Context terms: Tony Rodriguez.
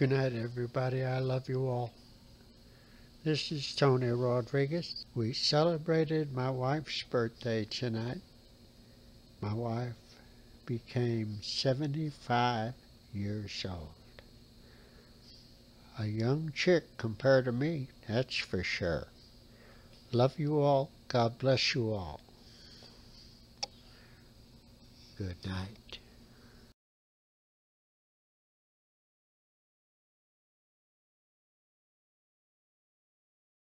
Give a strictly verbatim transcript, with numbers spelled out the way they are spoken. Good night, everybody. I love you all. This is Tony Rodriguez. We celebrated my wife's birthday tonight. My wife became seventy-five years old. A young chick compared to me, that's for sure. Love you all. God bless you all. Good night.